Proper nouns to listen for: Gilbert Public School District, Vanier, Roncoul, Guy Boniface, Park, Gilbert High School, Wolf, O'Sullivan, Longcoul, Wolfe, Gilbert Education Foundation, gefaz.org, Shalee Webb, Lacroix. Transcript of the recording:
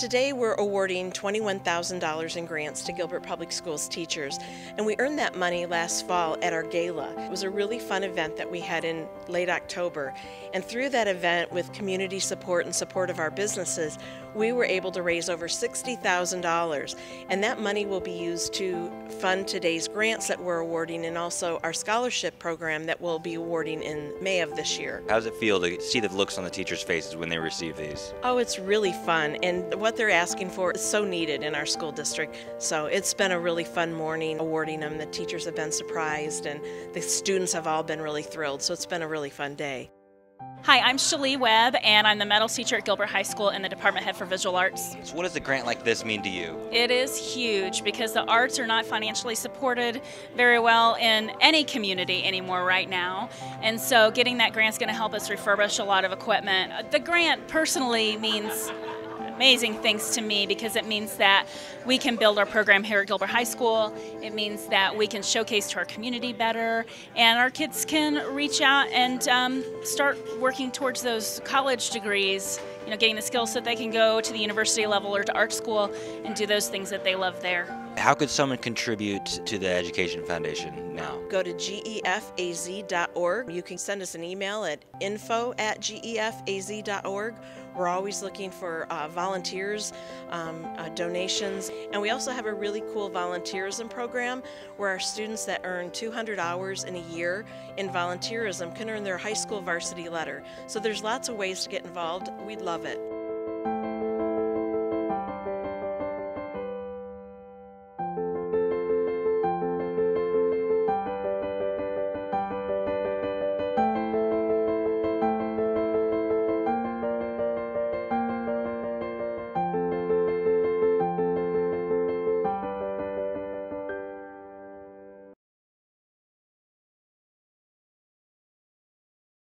Today we're awarding $21,000 in grants to Gilbert Public Schools teachers, and we earned that money last fall at our gala. It was a really fun event that we had in late October, and through that event, with community support and support of our businesses, we were able to raise over $60,000, and that money will be used to fund today's grants that we're awarding and also our scholarship program that we'll be awarding in May of this year. How does it feel to see the looks on the teachers' faces when they receive these? Oh, it's really fun, and what they're asking for is so needed in our school district. So it's been a really fun morning awarding them. The teachers have been surprised and the students have all been really thrilled. So it's been a really fun day. Hi, I'm Shalee Webb, and I'm the medals teacher at Gilbert High School and the department head for visual arts. So what does a grant like this mean to you? It is huge because the arts are not financially supported very well in any community anymore right now. And so getting that grant is going to help us refurbish a lot of equipment. The grant personally means amazing things to me because it means that we can build our program here at Gilbert High School. It means that we can showcase to our community better, and our kids can reach out and start working towards those college degrees, you know, getting the skills so that they can go to the university level or to art school and do those things that they love there. How could someone contribute to the Education Foundation now? Go to gefaz.org. You can send us an email at info@gefaz.org. We're always looking for volunteers, donations, and we also have a really cool volunteerism program where our students that earn 200 hours in a year in volunteerism can earn their high school varsity letter. So there's lots of ways to get involved. We'd love it.